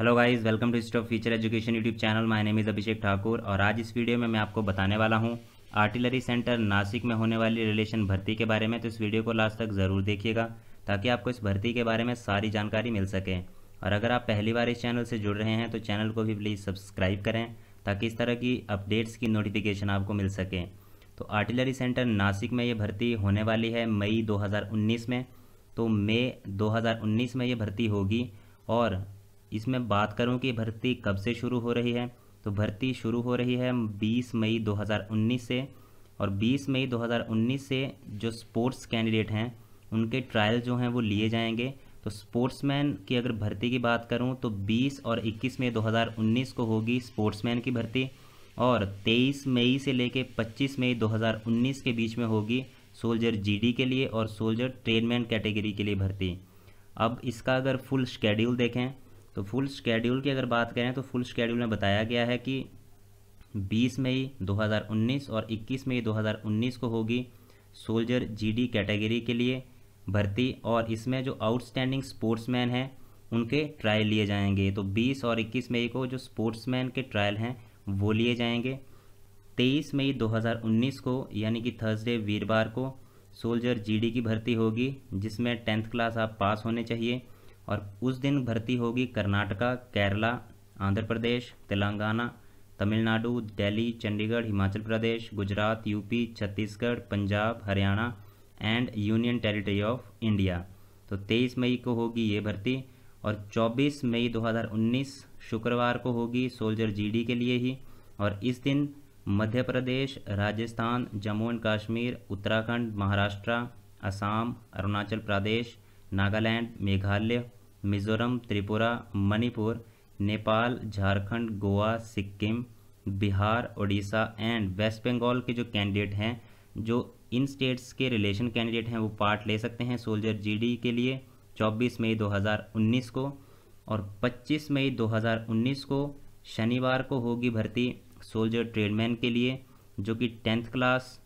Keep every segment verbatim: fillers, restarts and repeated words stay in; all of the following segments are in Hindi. Hello guys, welcome to stop feature education YouTube channel. My name is Abhishek Thakur और आज इस वीडियो में मैं आपको बताने वाला हूं आर्टिलरी सेंटर नासिक में होने वाली रिलेशन भर्ती के बारे में। तो इस वीडियो को लास्ट तक ज़रूर देखिएगा ताकि आपको इस भर्ती के बारे में सारी जानकारी मिल सके। और अगर आप पहली बार इस चैनल से जुड़ रहे हैं तो चैनल को भी प्लीज़ सब्सक्राइब करें ताकि इस तरह की अपडेट्स की नोटिफिकेशन आपको मिल सके। तो आर्टिलरी सेंटर नासिक में ये भर्ती होने वाली है मई दो हज़ार उन्नीस में। तो मई दो हज़ार उन्नीस में ये भर्ती होगी। और इसमें बात करूं कि भर्ती कब से शुरू हो रही है, तो भर्ती शुरू हो रही है बीस मई दो हज़ार उन्नीस से। और बीस मई दो हज़ार उन्नीस से जो स्पोर्ट्स कैंडिडेट हैं उनके ट्रायल जो हैं वो लिए जाएंगे। तो स्पोर्ट्समैन की अगर भर्ती की बात करूं तो बीस और इक्कीस मई दो हज़ार उन्नीस को होगी स्पोर्ट्समैन की भर्ती। और तेईस मई से लेके पच्चीस मई दो हज़ार उन्नीस के बीच में होगी सोल्जर जीडी के लिए और सोल्जर ट्रेनमैन कैटेगरी के लिए भर्ती। अब इसका अगर फुल शेड्यूल देखें तो फुल शेड्यूल की अगर बात करें तो फुल शेड्यूल में बताया गया है कि बीस मई दो हज़ार उन्नीस और इक्कीस मई दो हज़ार उन्नीस को होगी सोल्जर जीडी कैटेगरी के लिए भर्ती। और इसमें जो आउटस्टैंडिंग स्पोर्ट्समैन हैं उनके ट्रायल लिए जाएंगे। तो बीस और इक्कीस मई को जो स्पोर्ट्समैन के ट्रायल हैं वो लिए जाएंगे। तेईस मई दो हज़ार उन्नीस को यानी कि थर्सडे वीरवार को सोल्जर जीडी की भर्ती होगी जिसमें टेंथ क्लास आप पास होने चाहिए। और उस दिन भर्ती होगी Karnataka, Kerala, Andhra Pradesh, Telangana, Tamil Nadu, Delhi, Chandigarh, Himachal Pradesh, Gujarat, UP, Chhattisgarh, Punjab, Haryana and union territory of India. तो तेईस मई को होगी ये भर्ती। और चौबीस मई दो हज़ार उन्नीस शुक्रवार को होगी सोल्जर जीडी के लिए ही। और इस दिन Madhya Pradesh, Rajasthan, Jammu and Kashmir, Uttarakhand, Maharashtra, Assam, Arunachal Pradesh, Nagaland, Meghalaya, Mizoram, Tripura, Manipur, Nepal, Jharkhand, Goa, Sikkim, Bihar, Orissa and waste Bengal के जो कैंडिडेट हैं, जो इन स्टेट्स के रिलेशन कैंडिडेट हैं, वो पार्ट ले सकते हैं सोल्जर जीडी के लिए चौबीस मई दो हज़ार उन्नीस को। और पच्चीस मई दो हज़ार उन्नीस को शनिवार को होगी भर्ती सोल्जर ट्रेडमैन के लिए, जो कि टेंथ क्लास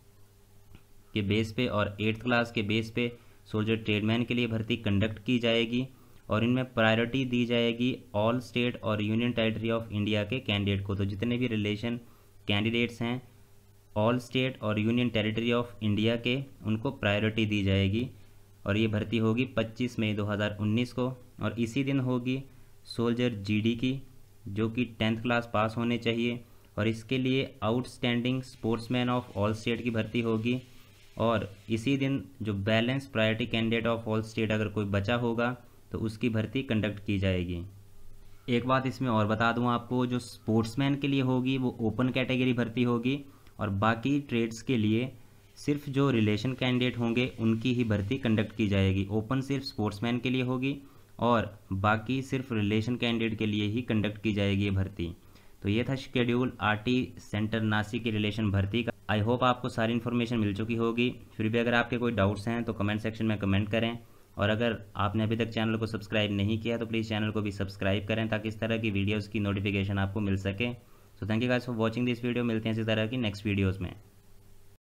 के बेस पे और एट्थ क्लास के बेस पे सोल्जर ट्रेडमैन के लिए भर्ती कंडक्ट की जाएगी। और इनमें प्रायोरिटी दी जाएगी ऑल स्टेट और यूनियन टेरिटरी ऑफ इंडिया के कैंडिडेट को। तो जितने भी रिलेशन कैंडिडेट्स हैं ऑल स्टेट और यूनियन टेरिटरी ऑफ इंडिया के, उनको प्रायोरिटी दी जाएगी। और ये भर्ती होगी पच्चीस मई दो हज़ार उन्नीस को। और इसी दिन होगी सोल्जर जीडी की, जो कि टेंथ क्लास पास होने चाहिए। और इसके लिए outstanding sportsman of all state की भर्ती होगी। और इसी दिन जो balance priority candidate of all state अगर कोई बचा होगा तो उसकी भर्ती कंडक्ट की जाएगी। एक बात इसमें और बता दूं आपको, जो स्पोर्ट्समैन के लिए होगी वो ओपन कैटेगरी भर्ती होगी और बाकी ट्रेड्स के लिए सिर्फ जो रिलेशन कैंडिडेट होंगे उनकी ही भर्ती कंडक्ट की जाएगी। ओपन सिर्फ स्पोर्ट्समैन के लिए होगी और बाकी सिर्फ रिलेशन कैंडिडेट के लिए ही कंडक्ट की जाएगी ये भर्ती। तो ये था शेड्यूल आरटी सेंटर नासिक की रिलेशन भर्ती का। आई होप आपको सारी इन्फॉर्मेशन मिल चुकी होगी। फिर भी अगर आपके कोई डाउट्स हैं तो कमेंट सेक्शन में कमेंट करें। और अगर आपने अभी तक चैनल को सब्सक्राइब नहीं किया तो प्लीज़ चैनल को भी सब्सक्राइब करें ताकि इस तरह की वीडियोज़ की नोटिफिकेशन आपको मिल सके। So thank you guys for watching this video. मिलते हैं इसी तरह की नेक्स्ट वीडियोज़ में।